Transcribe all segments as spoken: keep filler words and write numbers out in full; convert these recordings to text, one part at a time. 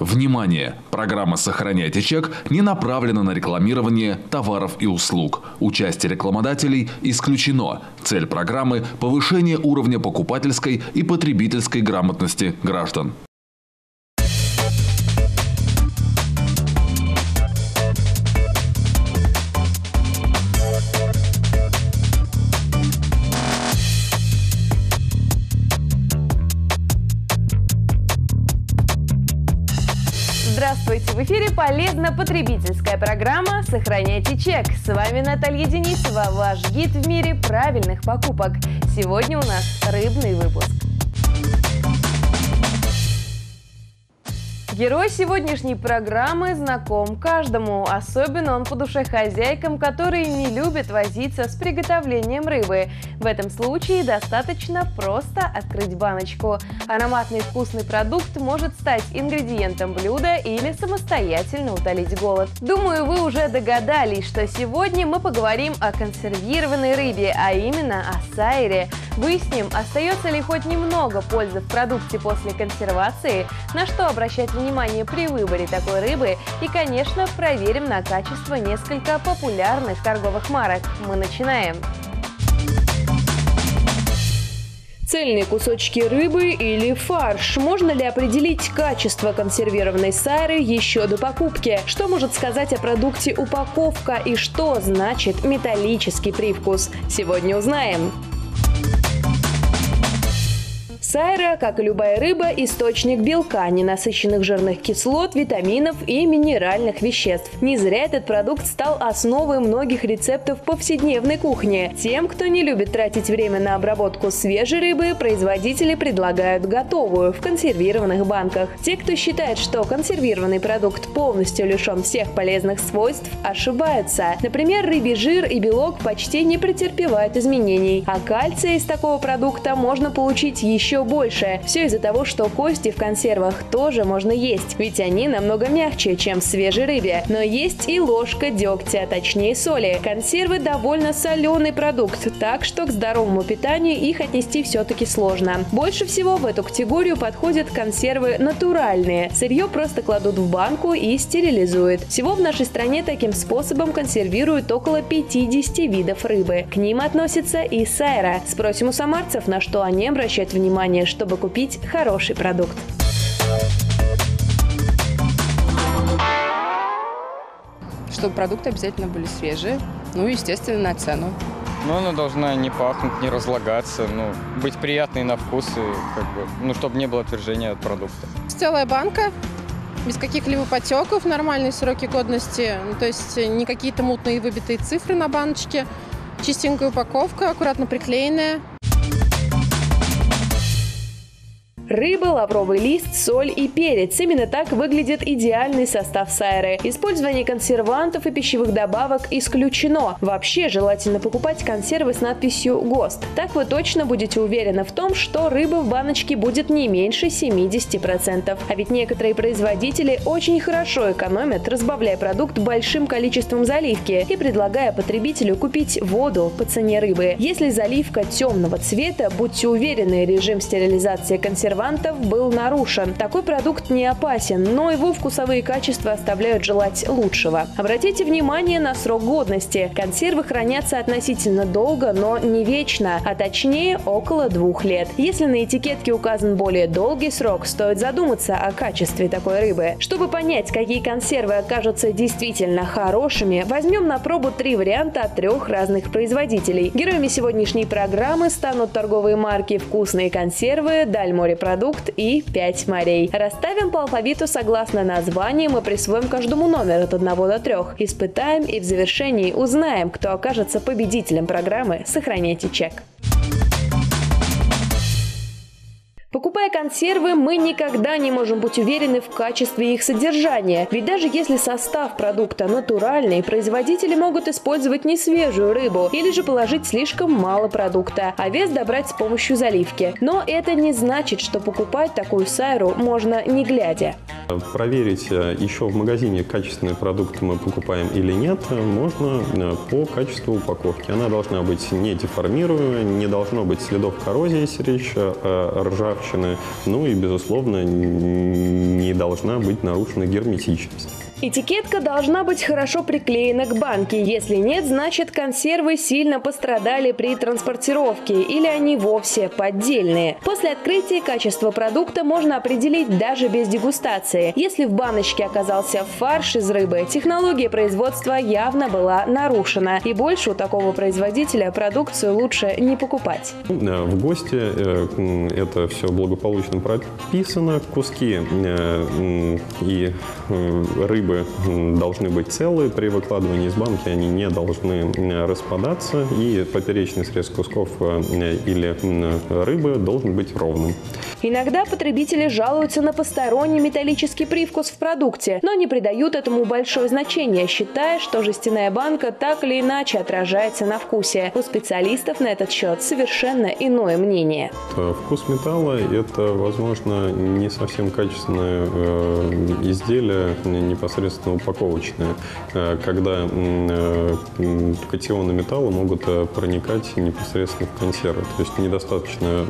Внимание! Программа «Сохраняйте чек» не направлена на рекламирование товаров и услуг. Участие рекламодателей исключено. Цель программы – повышение уровня покупательской и потребительской грамотности граждан. Здравствуйте! В эфире полезно-потребительская программа «Сохраняйте чек». С вами Наталья Денисова, ваш гид в мире правильных покупок. Сегодня у нас рыбный выпуск. Герой сегодняшней программы знаком каждому. Особенно он по душе хозяйкам, которые не любят возиться с приготовлением рыбы. В этом случае достаточно просто открыть баночку. Ароматный вкусный продукт может стать ингредиентом блюда или самостоятельно утолить голод. Думаю, вы уже догадались, что сегодня мы поговорим о консервированной рыбе, а именно о сайре. Выясним, остается ли хоть немного пользы в продукте после консервации, на что обращать внимание. Внимание при выборе такой рыбы и, конечно, проверим на качество несколько популярных торговых марок. Мы начинаем. Цельные кусочки рыбы или фарш. Можно ли определить качество консервированной сайры еще до покупки? Что может сказать о продукте упаковка и что значит металлический привкус? Сегодня узнаем. Сайра, как и любая рыба, источник белка, ненасыщенных жирных кислот, витаминов и минеральных веществ. Не зря этот продукт стал основой многих рецептов повседневной кухни. Тем, кто не любит тратить время на обработку свежей рыбы, производители предлагают готовую в консервированных банках. Те, кто считает, что консервированный продукт полностью лишен всех полезных свойств, ошибаются. Например, рыбий жир и белок почти не претерпевают изменений, а кальция из такого продукта можно получить еще больше. Все из-за того, что кости в консервах тоже можно есть, ведь они намного мягче, чем в свежей рыбе. Но есть и ложка дегтя, точнее соли. Консервы довольно соленый продукт, так что к здоровому питанию их отнести все-таки сложно. Больше всего в эту категорию подходят консервы натуральные. Сырье просто кладут в банку и стерилизуют. Всего в нашей стране таким способом консервируют около пятидесяти видов рыбы. К ним относится и сайра. Спросим у самарцев, на что они обращают внимание, чтобы купить хороший продукт. Чтобы продукты обязательно были свежие, ну и, естественно, на цену. Ну, она должна не пахнуть, не разлагаться, ну, быть приятной на вкус, и, как бы, ну, чтобы не было отвержения от продукта. Целая банка, без каких-либо потеков, нормальные сроки годности, ну, то есть не какие-то мутные выбитые цифры на баночке, чистенькая упаковка, аккуратно приклеенная. Рыба, лавровый лист, соль и перец. Именно так выглядит идеальный состав сайры. Использование консервантов и пищевых добавок исключено. Вообще желательно покупать консервы с надписью ГОСТ. Так вы точно будете уверены в том, что рыбы в баночке будет не меньше семидесяти процентов. А ведь некоторые производители очень хорошо экономят, разбавляя продукт большим количеством заливки и предлагая потребителю купить воду по цене рыбы. Если заливка темного цвета, будьте уверены, режим стерилизации консервантов был нарушен. Такой продукт не опасен, но его вкусовые качества оставляют желать лучшего. Обратите внимание на срок годности. Консервы хранятся относительно долго, но не вечно, а точнее около двух лет. Если на этикетке указан более долгий срок, стоит задуматься о качестве такой рыбы. Чтобы понять, какие консервы окажутся действительно хорошими, возьмем на пробу три варианта от трех разных производителей. Героями сегодняшней программы станут торговые марки «Вкусные консервы», «Дальморепродукты», «Продукт» и пять морей. Расставим по алфавиту согласно названиям и присвоим каждому номер от одного до трёх. Испытаем и в завершении узнаем, кто окажется победителем программы «Сохраняйте чек». Покупая консервы, мы никогда не можем быть уверены в качестве их содержания. Ведь даже если состав продукта натуральный, производители могут использовать несвежую рыбу или же положить слишком мало продукта, а вес добрать с помощью заливки. Но это не значит, что покупать такую сайру можно не глядя. Проверить, еще в магазине качественные продукты мы покупаем или нет, можно по качеству упаковки. Она должна быть не деформируемой, не должно быть следов коррозии сирич, ржавчины, ну и, безусловно, не должна быть нарушена герметичность. Этикетка должна быть хорошо приклеена к банке. Если нет, значит, консервы сильно пострадали при транспортировке или они вовсе поддельные. После открытия качество продукта можно определить даже без дегустации. Если в баночке оказался фарш из рыбы, технология производства явно была нарушена. И больше у такого производителя продукцию лучше не покупать. В ГОСТе это все благополучно прописано. Куски и рыбы должны быть целые, при выкладывании из банки они не должны распадаться, и поперечный срез кусков или рыбы должен быть ровным. Иногда потребители жалуются на посторонний металлический привкус в продукте, но не придают этому большое значение, считая, что жестяная банка так или иначе отражается на вкусе. У специалистов на этот счет совершенно иное мнение. Вкус металла – это, возможно, не совсем качественное изделие, непосредственно упаковочное, когда катионы металла могут проникать непосредственно в консервы. То есть недостаточно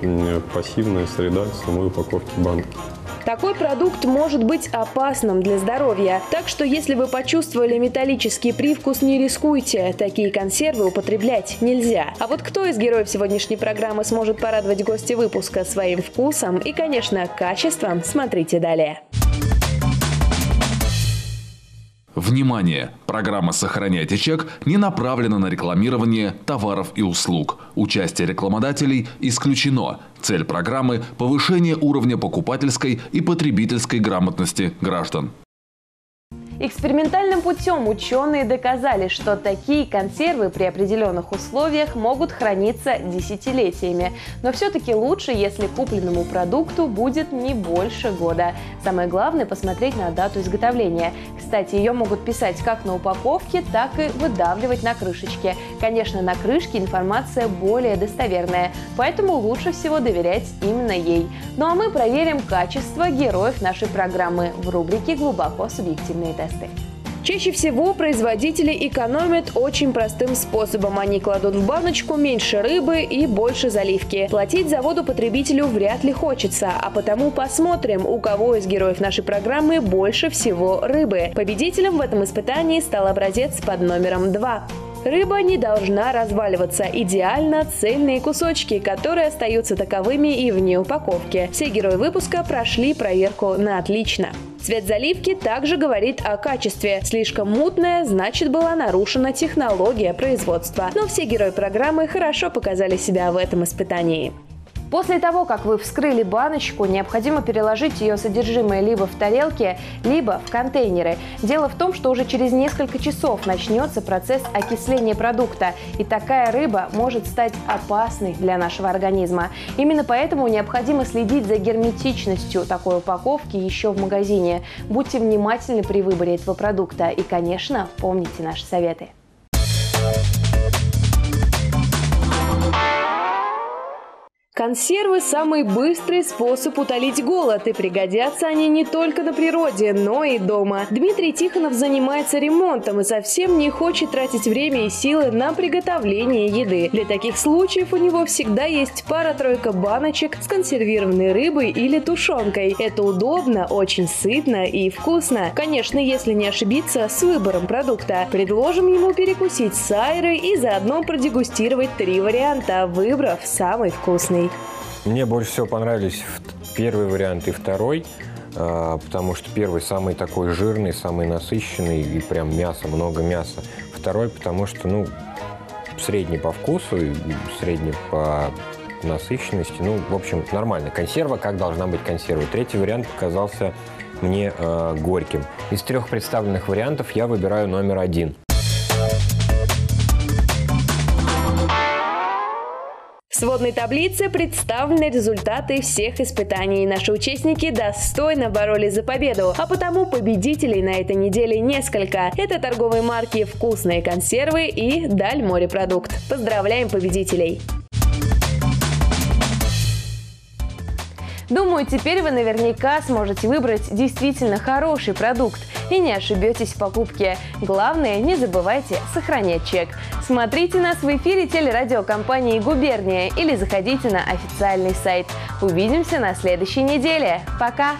пассивная среда самой упаковки банки. Такой продукт может быть опасным для здоровья. Так что, если вы почувствовали металлический привкус, не рискуйте. Такие консервы употреблять нельзя. А вот кто из героев сегодняшней программы сможет порадовать гостей выпуска своим вкусом и, конечно, качеством, смотрите далее. Внимание! Программа «Сохраняйте чек» не направлена на рекламирование товаров и услуг. Участие рекламодателей исключено. Цель программы – повышение уровня покупательской и потребительской грамотности граждан. Экспериментальным путем ученые доказали, что такие консервы при определенных условиях могут храниться десятилетиями. Но все-таки лучше, если купленному продукту будет не больше года. Самое главное – посмотреть на дату изготовления. Кстати, ее могут писать как на упаковке, так и выдавливать на крышечке. Конечно, на крышке информация более достоверная, поэтому лучше всего доверять именно ей. Ну а мы проверим качество героев нашей программы в рубрике «Глубоко субъективные тесты». Чаще всего производители экономят очень простым способом. Они кладут в баночку меньше рыбы и больше заливки. Платить за воду потребителю вряд ли хочется, а потому посмотрим, у кого из героев нашей программы больше всего рыбы. Победителем в этом испытании стал образец под номером два. Рыба не должна разваливаться. Идеально цельные кусочки, которые остаются таковыми и вне упаковки. Все герои выпуска прошли проверку на отлично. Цвет заливки также говорит о качестве. Слишком мутная, значит, была нарушена технология производства. Но все герои программы хорошо показали себя в этом испытании. После того, как вы вскрыли баночку, необходимо переложить ее содержимое либо в тарелки, либо в контейнеры. Дело в том, что уже через несколько часов начнется процесс окисления продукта, и такая рыба может стать опасной для нашего организма. Именно поэтому необходимо следить за герметичностью такой упаковки еще в магазине. Будьте внимательны при выборе этого продукта и, конечно, помните наши советы. Консервы – самый быстрый способ утолить голод, и пригодятся они не только на природе, но и дома. Дмитрий Тихонов занимается ремонтом и совсем не хочет тратить время и силы на приготовление еды. Для таких случаев у него всегда есть пара-тройка баночек с консервированной рыбой или тушенкой. Это удобно, очень сытно и вкусно. Конечно, если не ошибиться с выбором продукта. Предложим ему перекусить с айрой и заодно продегустировать три варианта, выбрав самый вкусный. Мне больше всего понравились первый вариант и второй, потому что первый самый такой жирный, самый насыщенный, и прям мясо, много мяса. Второй, потому что, ну, средний по вкусу, средний по насыщенности, ну, в общем, нормально. Консерва, как должна быть консерва. Третий вариант показался мне э, горьким. Из трех представленных вариантов я выбираю номер один. В сводной таблице представлены результаты всех испытаний. Наши участники достойно боролись за победу, а потому победителей на этой неделе несколько. Это торговые марки «Вкусные консервы» и «Дальморепродукт». Поздравляем победителей! Думаю, теперь вы наверняка сможете выбрать действительно хороший продукт и не ошибетесь в покупке. Главное, не забывайте сохранять чек. Смотрите нас в эфире телерадиокомпании «Губерния» или заходите на официальный сайт. Увидимся на следующей неделе. Пока!